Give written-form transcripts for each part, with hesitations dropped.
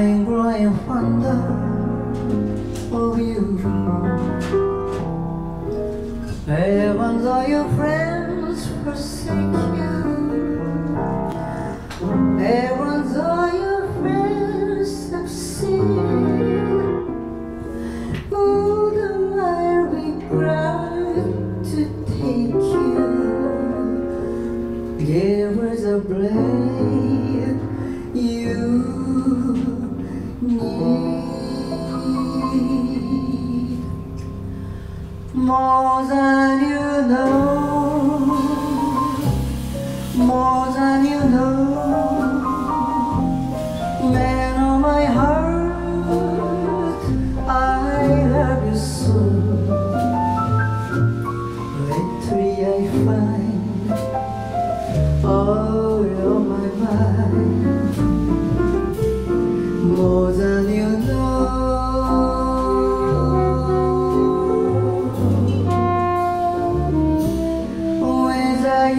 my growing wonder of you. Even though your friends forsake you, even though your friends succeed, wouldn't I be proud to take you? Give us a blade you need more than you know, more than you know. Man of my heart, I love you so. Victory I find all of my mind, more than you know. There's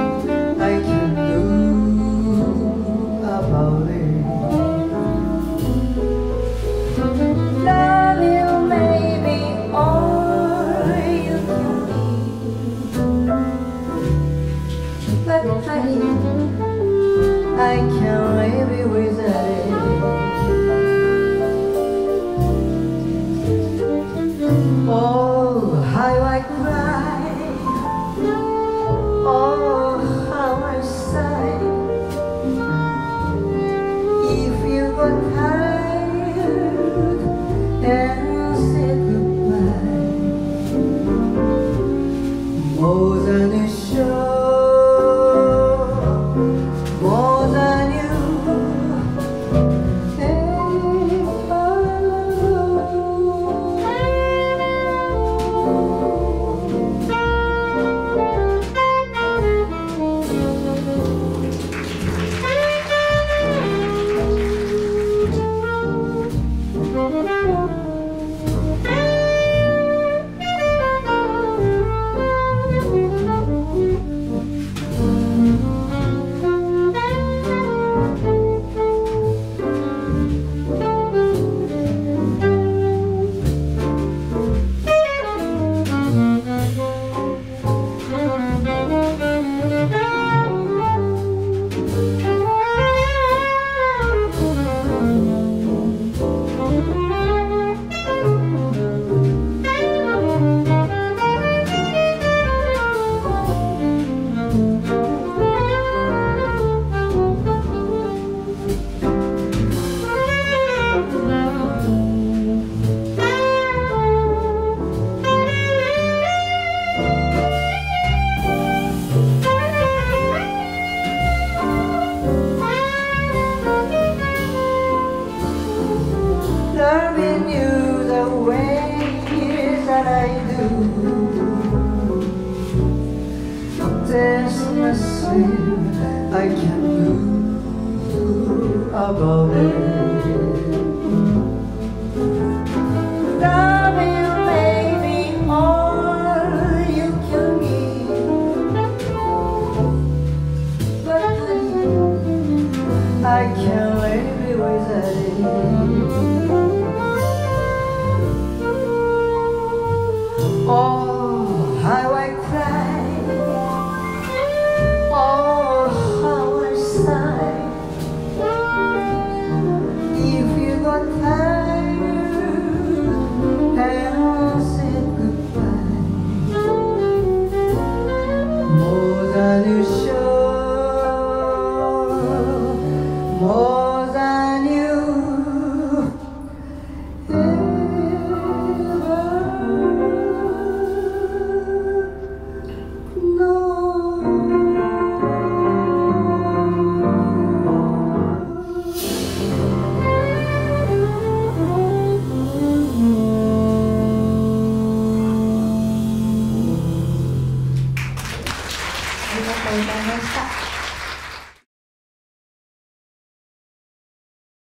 I can do about it. Love you may be all you can be, but I can't live without it. Oh, how I cry, more than you show, more than you ever. Loving you the way that I do, there's nothing I can do about it. Love you may be all you can give, but I can't live without it. Oh, how I cry, oh, how I sigh. ありがとうございました。